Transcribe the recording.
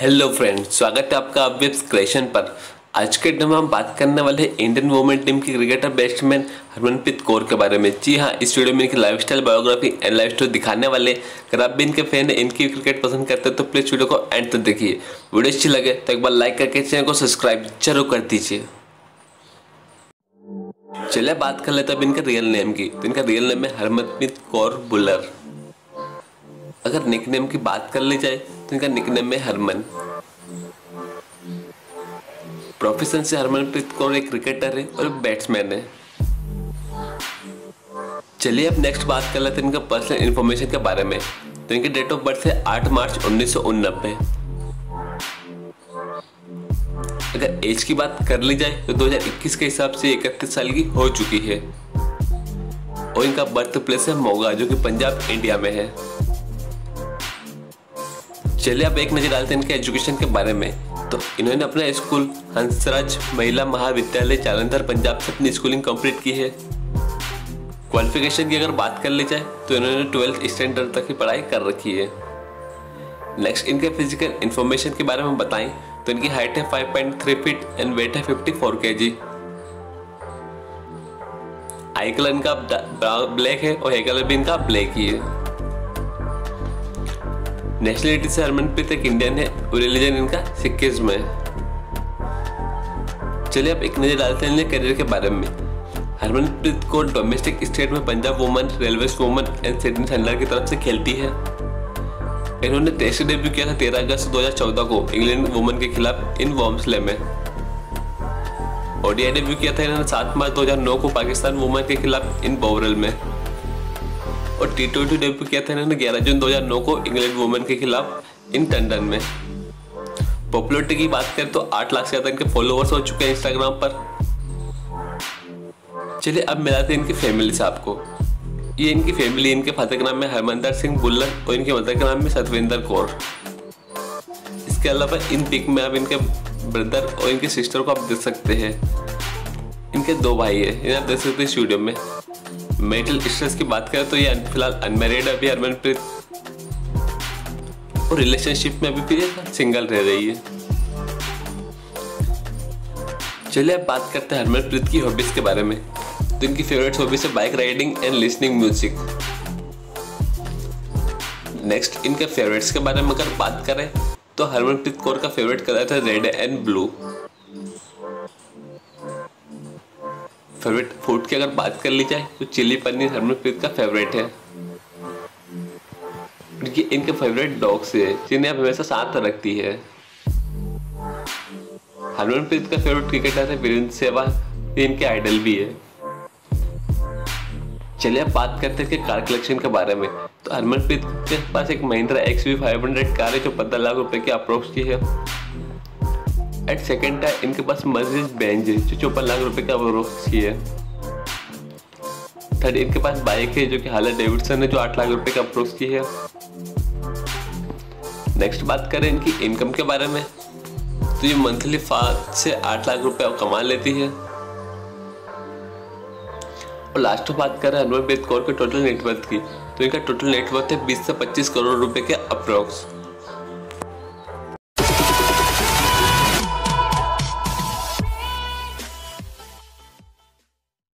Hello friend, स्वागत है आपका अवेब्स क्रिएशन पर। आज के वीडियो में हम बात करने वाले हैं इंडियन वुमेन टीम की क्रिकेटर बैट्समैन हरमनप्रीत कौर के बारे में। जी हाँ, इस वीडियो में इनकी lifestyle, biography and life story दिखाने वाले। अगर आप भी इनके फैन हैं, इनकी क्रिकेट पसंद करते हैं तो प्लीज़ वीडियो को एंड तक देखिए। वीडियो अच्छी लगे तो एक बार लाइक करके चैनल को सब्सक्राइब जरूर कर दीजिए। चलिए बात कर लेते हैं अब इनके रियल नेम की। तो इनका रियल नेम है हरमनप्रीत कौर बुलर। अगर निकनेम की बात कर ली जाए तो इनका निकनेम है हरमन। प्रोफेशन से हरमनप्रीत कौर एक क्रिकेटर है और बैट्समैन है। चलिए अब नेक्स्ट बात कर लेते हैं इनका पर्सनल इन्फॉर्मेशन के बारे में। तो इनकी डेट ऑफ बर्थ है 8 मार्च 1999। अगर एज की बात कर ली जाए तो 2021 के हिसाब से 31 साल की हो चुकी है। और इनका बर्थ प्लेस है मोगा, जो कि पंजाब, इंडिया में है। चलिए अब एक नजर डालते हैं इनके एजुकेशन के बारे में। तो इन्होंने अपना स्कूल हंसराज महिला महाविद्यालय जालंधर, पंजाब से अपनी स्कूलिंग कंप्लीट की है। क्वालिफिकेशन की अगर बात कर ली जाए तो इन्होंने 12th स्टैंडर्ड तक की पढ़ाई कर रखी है। नेक्स्ट इनके फिजिकल इन्फॉर्मेशन के बारे में बताएं तो इनकी हाइट है 5.3 फीट एंड वेट है 54 kg। आई कलर इनका ब्लैक है और हेयर कलर भी इनका ब्लैक ही है। नेशनलिटी से हरमनप्रीत एक इंडियन है और रिलीजन इनका सिक्किज्म है। चलिए अब एक नजर डालते हैं इनके करियर के बारे में। हरमनप्रीत को डोमेस्टिक स्टेट में Punjab women, railways women and Sydney Thunder की तरफ से खेलती है। इन्होंने टेस्ट डेब्यू किया था 13 अगस्त 2014 को इंग्लैंड वुमन के खिलाफ इन वॉर्म्सले में। ओडीआई डेब्यू किया था इन्होंने 7 मार्च 2009 को पाकिस्तान वुमन के खिलाफ इन बोवरल में। और T20 डेब्यू किया था इन्होंने 11 जून 2009 को इंग्लैंड वुमन के खिलाफ इन टंडन में। पॉपुलरिटी की बात करें तो 8 लाख से ज्यादा इनके फॉलोअर्स हो चुके हैं इंस्टाग्राम पर। चलिए अब मिलाते हैं इनकी फैमिली से आपको। ये इनकी फैमिली, इनके फादर का नाम है हरमंदर सिंह बुल्लर और इनके मदर का नाम है सतविंदर कौर। इसके अलावा इन पिक में आप इनके ब्रदर और इनके सिस्टर को आप देख सकते हैं। इनके 2 भाई हैं, इन्हें आप देख सकते हैं स्टूडियो में। मेंटल स्ट्रेस की बात करें तो ये फिलहाल अनमेरिड अभी हरमनप्रीत, और रिलेशनशिप में अभी फिर सिंगल रह रही है। चलिए अब बात करते हैं हरमनप्रीत की हॉबीज के बारे में। तो इनकी फेवरेट हॉबीज है bike riding and listening music. Next इनके फेवरेट्स के बारे में अगर बात करें तो हरमनप्रीत कौर का फेवरेट कलर है red and blue. Favourite food की अगर बात कर ली जाए तो चिली पनीर हरमनप्रीत का फेवरेट है। इनके फेवरेट डॉग्स है जिन्हें हमेशा साथ रखती है। हरमनप्रीत का फेवरेट क्रिकेटर है वीरेंद्र सहवाग, इनके आइडल भी है। चलिए अब बात करते हैं कार कलेक्शन के बारे में। तो हरमनप्रीत के पास एक महिंद्रा XV500 कार है जो 15 लाख रुपए की अप्रोक्स की है। एट सेकेंड टाइम इनके पास मर्सिडीज बेंज है जो 54 लाख रुपए की अप्रोक्स की है। थर्ड इनके पास बाइक है जो कि हार्ले डेविडसन है जो 8 लाख रुपए की अप्रोक्स की है। नेक्स्ट बात करें इनकी इनकम के बारे में तो ये मंथली 5 से 8 लाख रुपये कमा लेती है। और लास्ट में बात करें हरमनप्रीत कौर के टोटल नेटवर्थ की तो इनका टोटल नेटवर्थ है 20 से 25 करोड़ रुपए के अप्रॉक्स।